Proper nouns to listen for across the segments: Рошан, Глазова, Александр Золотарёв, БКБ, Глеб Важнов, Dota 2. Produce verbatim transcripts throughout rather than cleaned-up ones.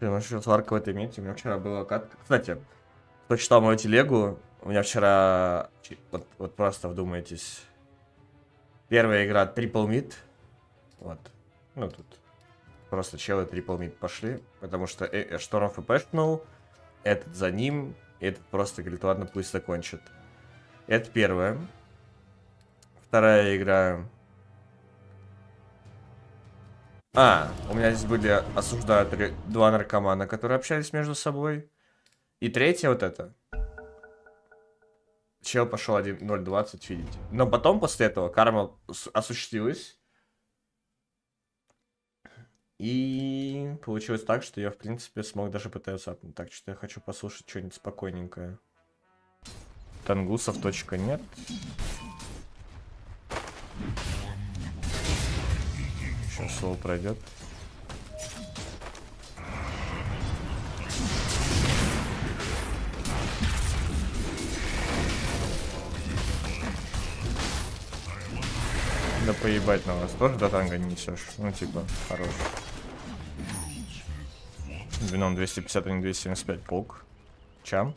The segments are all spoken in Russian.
Блин, что сварка в этой мете. У меня вчера была катка. Кстати, кто читал мою телегу, у меня вчера... Вот, вот просто вдумайтесь. Первая игра Triple Mid. Вот. Ну тут просто челы Triple Mid пошли. Потому что э -э Шторм фпшнул. Этот за ним. Этот просто говорит, ладно, пусть закончит. Это первое. Вторая игра... А, у меня здесь были осуждают два наркомана, которые общались между собой. И третья вот это. Чел пошел ноль двадцать, видите. Но потом, после этого, карма осуществилась. И получилось так, что я, в принципе, смог даже пытаться апнуть. Так, что я хочу послушать что-нибудь спокойненькое. Тангусов точка нет. Сейчас соло пройдет. Да поебать на вас. Тоже до танга не несешь. Ну типа, хорош. Вином двести пятьдесят, а не двести семьдесят пять. Полк. Чамп.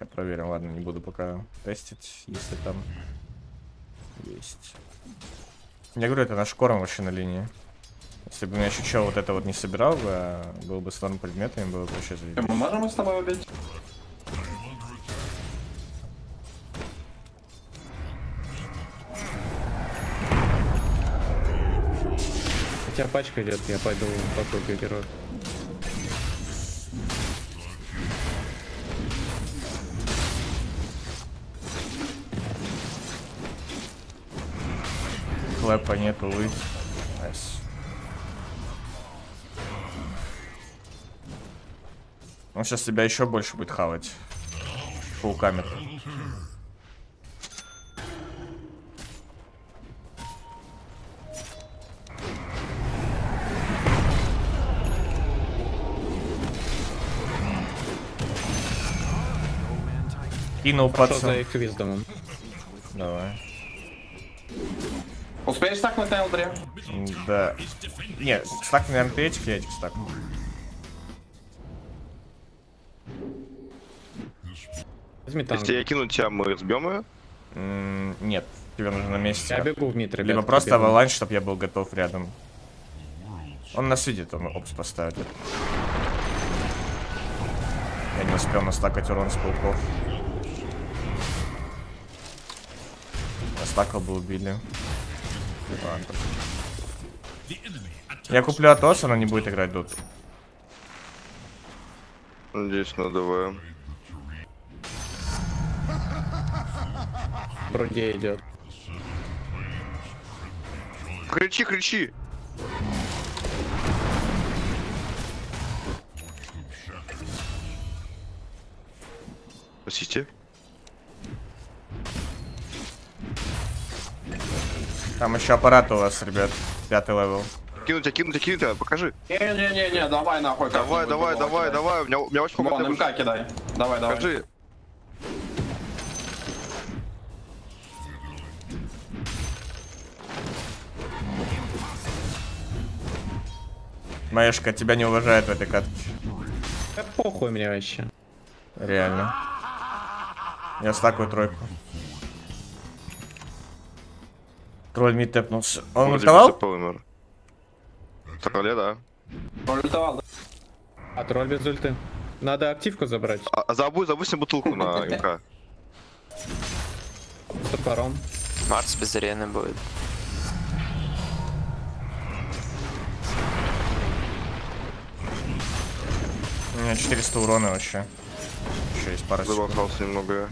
Я проверю, ладно, не буду пока тестить, если там есть. Я говорю, это наш корм вообще на линии. Если бы меня еще чел вот это вот не собирал, а был бы слон предметами, было бы вообще завидно. Мы можем с тобой убить? У тебя пачка идет, я пойду покупку героя. Лэпа нету, вы. Найс. Он сейчас тебя еще больше будет хавать. Пауками. Кинул пацан. Давай. Успеешь стакнуть на Элдре? Да. Нет, стак, наверное, ты этих, я этих стакну. Если я кину тебя, мы разбьем ее? Mm, нет, тебе нужно на месте. Я бегу в мид, ребят. Либо просто аваланч, чтобы я был готов рядом. Он нас видит, он опс поставит. Я не успел настакать урон с пауков. Настакал бы, убили. Я куплю Атос, она не будет играть доту. Надеюсь, надаваем. Вроде идет. Кричи, кричи! Простите. Там еще аппарат у вас, ребят. Пятый левел. Кинуть, кинуть, кинуть, покажи. Не-не-не, давай нахуй. Давай, давай, давай, давай. У меня, у меня очень много. Вон, МК кидай. Давай, давай. Покажи. Маешка, тебя не уважает в этой катке. Да похуй мне вообще. Реально. Я стакую тройку. Тролль мид тэпнулся. Он ультовал? Тролле, да. Тролль ультовал, да. А тролль без ульты. Надо активку забрать. А забудь, забудь себе бутылку на МК. С топором. Марс без арены будет. У меня четыреста урона вообще. Еще есть пара секунд. Забахался немного.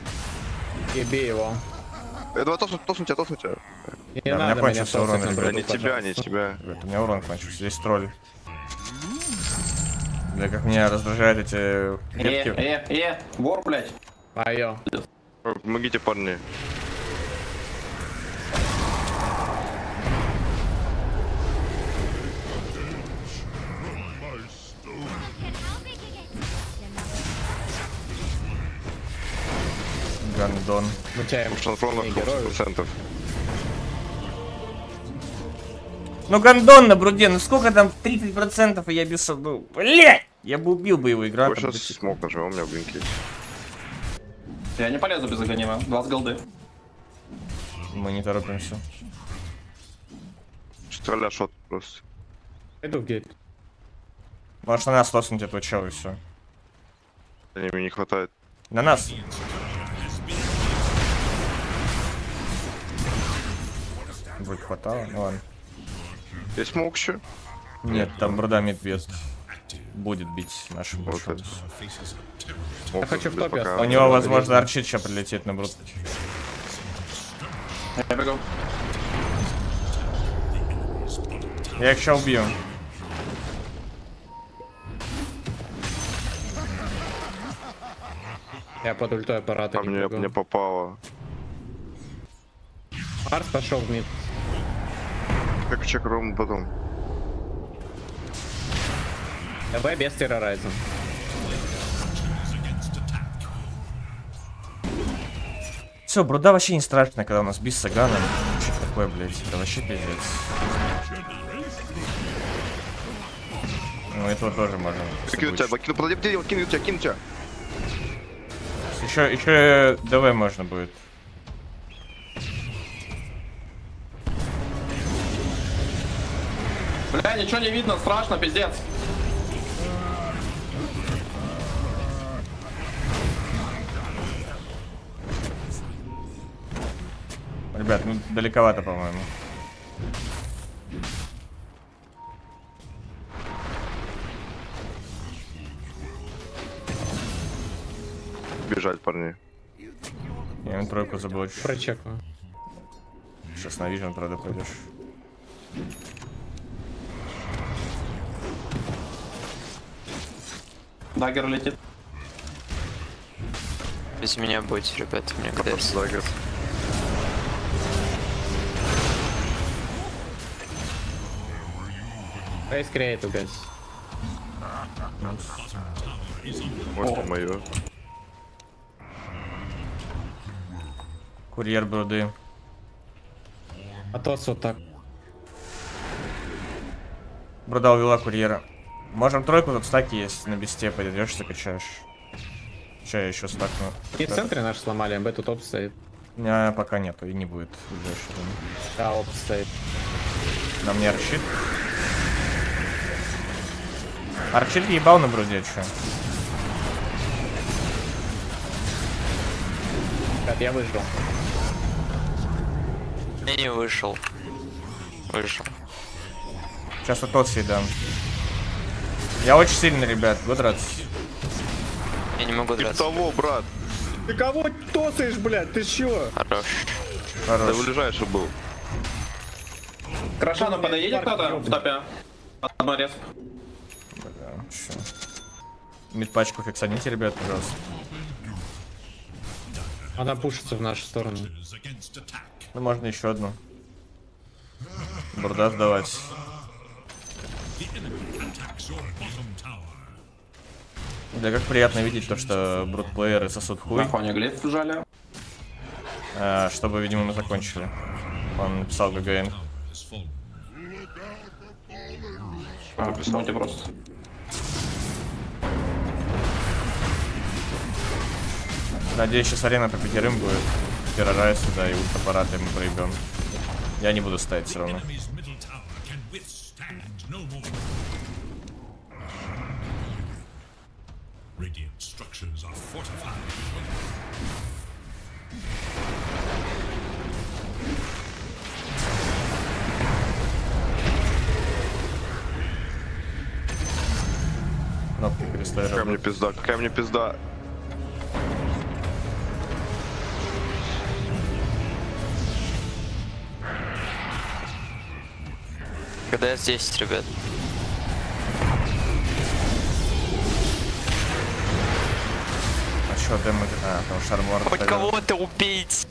И бей его. Я давай тосну, тосну тебя, тосну тебя. Не да, надо, у меня кончился урон, ребят. Да не тебя, не тебя. Ребят, у меня урон кончился, здесь тролль. Бля, как меня раздражают эти клетки. Э, э, э, вор, блядь. Айо. Помогите, парни. Гандон. Ну гандон на бруде, ну сколько там тридцать процентов, и я бесов был. Блять! Я бы убил бы его игра. Больше смог нажимал, у меня блинки. Я не полезу без огнима. Два с голды. Мы не торопимся. Стреляй шот просто. Иду в гейт. Может на нас лоснуть этого чела и все. Да не, мне не хватает. На нас. Вроде хватало, ну ладно. Есть смог еще? Нет, там бродамит без. Будет бить нашим бушом. Вот я хочу в топе. Пока... У него, возможно, арчича прилетит на брод. Я бегу. Я их сейчас убью. Я под ультой аппарата. Там мне, мне попало. Арт пошел в мид. Как чек ровно потом. ДБ без террорайза. Все, бруда вообще не страшно, когда у нас бис сагана. Что такое, блять? Это вообще пиздец. Ну этого тоже можно. Кину тебя, кину, подойди, подойди, кину тебя, кину тебя. Еще, еще ДВ можно будет. Бля, ничего не видно, страшно, пиздец. Ребят, ну далековато, по-моему. Бежать, парни. Я им тройку заблочу. Прочекаю. Сейчас на вижен, правда, пойдешь. Даггер летит. Без меня будете, ребят, у меня капец даггер. Фейс креату, гайз. Вот мое. Курьер броды. А то вот так. Брода увела курьера. Можем тройку, тут стаки есть, на бесте подойдешь, закачаешь. Че я еще стакну? И в центре наш сломали, МБ тут опс стоит. А, пока нету, и не будет. Да, опс стоит. На мне арчит. Арчит ебал на бруде, че? Так, я выжил. Я не вышел. Вышел. Сейчас вот тот съедам. Я очень сильный, ребят, буду драться. Я не могу драться. Ты кого, брат? Ты кого тосаешь, блядь? Ты чего? Хорош. Хорош. Ты ближайший был. Крашана подоедет кто-то в топе? Одна рез. Бля, чё. Мидпачку фиксаните, ребят, пожалуйста. Она пушится в нашу сторону. Ну, можно еще одну. Бурда сдавать. Да как приятно видеть то, что брутплееры сосут хуй. На фоне Глеб жали. А, чтобы, видимо, мы закончили. Он написал ГГН. А, присмотрите просто. Надеюсь, сейчас арена по пятерым будет. Террорайз сюда и ультапараты мы проебем. Я не буду ставить все равно. Кнопки перестали работать. Какая мне пизда, какая мне пизда. Когда я здесь, ребят. Что, дэмэдж... А, там шармор... Хоть кого-то убить!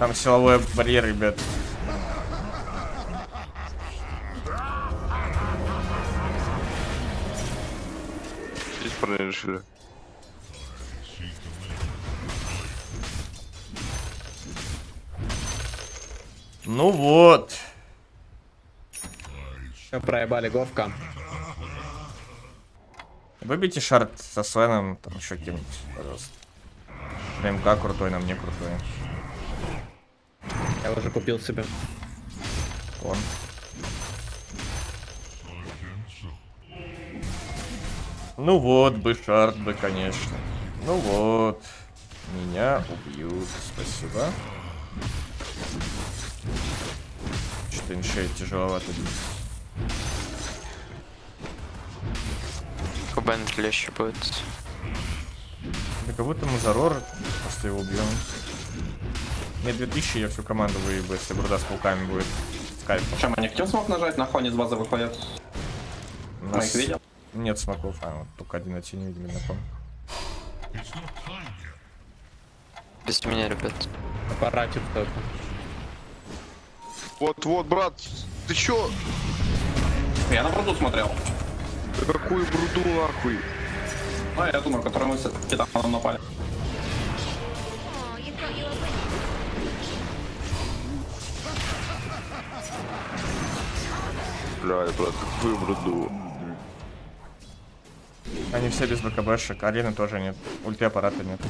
Там силовой барьер, ребят. Здесь парни решили. Ну вот. Проебали Говка. Выбейте шарт со Свеном, там еще кем-нибудь, пожалуйста. МК крутой, на мне крутой. Я уже купил себе. Он. Ну вот бы шарт бы, конечно. Ну вот. Меня убьют. Спасибо. Что-то иншей тяжеловато. Бенд легче будет. Да как будто Мазарор, просто его убьем. Мне две тысячи, я всю команду выебу, если бруда с пауками будет. Скайп. Чем они хотел смог нажать? На хоне с базы выходят. Нас... Мы их видел? Нет смоков, а вот только один эти не видели на фон. Без меня, ребят. Аппаратик только. Вот-вот, брат, ты чё? Я на бруду смотрел. Да какую бруду нахуй? А я думаю, который мы с Титаном напали. Бля, брат, какую бруду? Они все без БКБшек, арены тоже нет, ульты аппарата нет.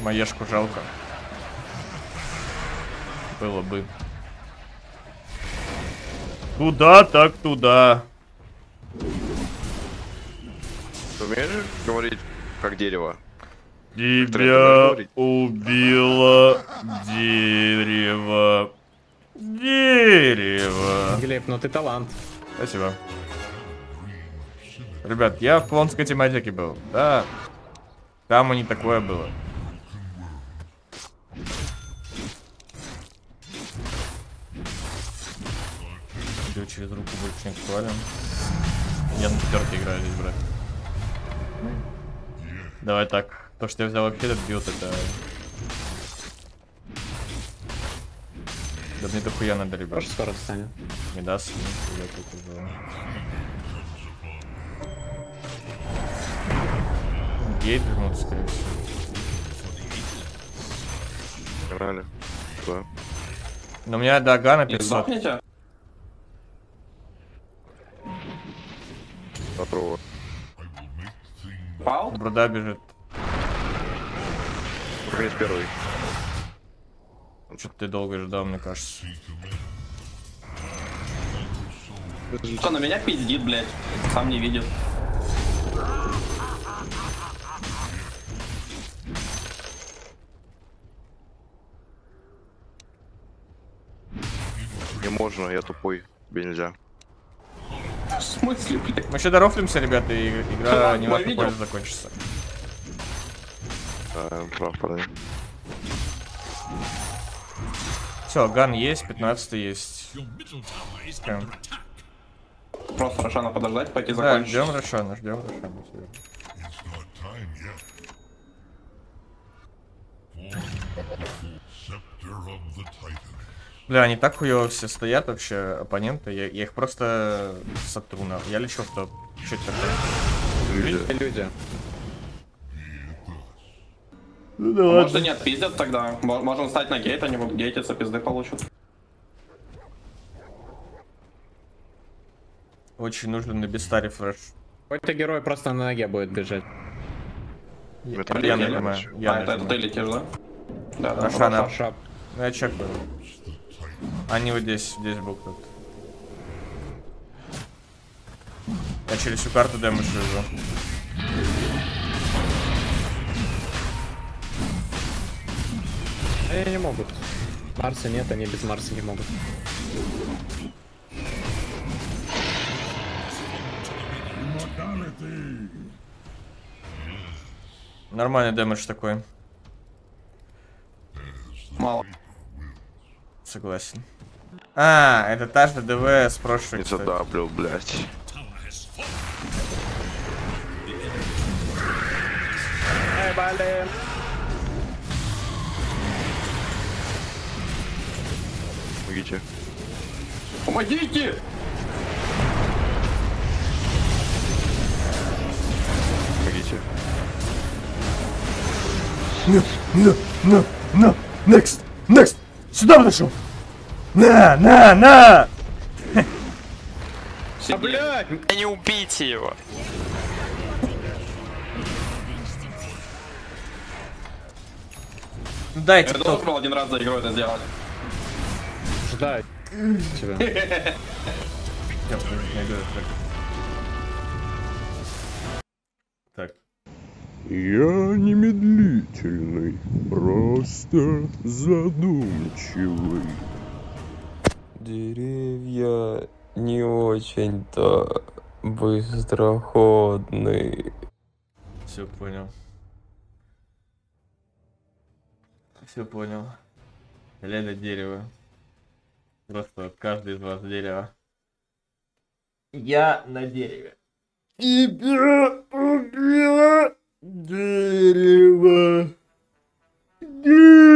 Маешку жалко. Было бы. Туда, так туда. Ты умеешь говорить как дерево? Тебя убило дерево. Дерево. Глеб, ну ты талант. Спасибо. Ребят, я в плонской тематике был. Да. Там и не такое было. Через руку больше не актуален. Я на пятерке играю здесь, брат. Давай так. То, что я взял вообще, это бьет, это... Да мне дохуя надо, ребят. Тоже скоро встанет. Не даст. Гейт вернуться, скорее всего. Рали. Да. Но у меня до Агана пятьсот. Попробуй. Пал? Бруда бежит. Прыгнет первый. Что-то ты долго ждал, мне кажется. Что, на меня пиздит, блядь? Сам не видит. Не можно, я тупой. Тебе нельзя. В смысле, блядь? Мы еще дорофлимся, ребята, и игра а, не важно, когда закончится. А, прав, парень. Все, ган есть, пятнадцать есть. Прям. Просто Рошана подождать, пойти закончить. Да, ждем Рошана, ждем Рошана. Бля, они так хуёво все стоят вообще, оппоненты, я, я их просто сотру на... Я лечу в топ. Чё это такое? Люди. Люди. Ну да ладно. Может и нет, пиздят тогда. Можем встать на гейт, они будут гейтиться, пизды получат. Очень нужен на бестаре фреш. Какой-то герой просто на ноге будет бежать. Это я нажимаю. А, это ты летишь, да? Да, да. Рошана. Ну я чекаю. Они вот здесь, здесь был кто-то. Я через всю карту дэмэдж вижу. Они не могут. Марса нет, они без Марса не могут. Нормальный дэмэдж такой. Мало. Согласен. А, это та же ДВ с прошлой. Не задавлю, блядь. Эй, блин. Помогите. Помогите! Помогите. No, no, no, no. Next, next. Сюда подошел. На, на, на. А, блядь, не убейте его. Дайте. Я должен был один раз за игру это сделать. Ждай. Так. Я немедлительный, просто задумчивый. Деревья не очень-то быстроходные. Все понял. Все понял. Реально дерево. Просто каждый из вас дерево. Я на дереве. Тебя убило дерево. Дерево.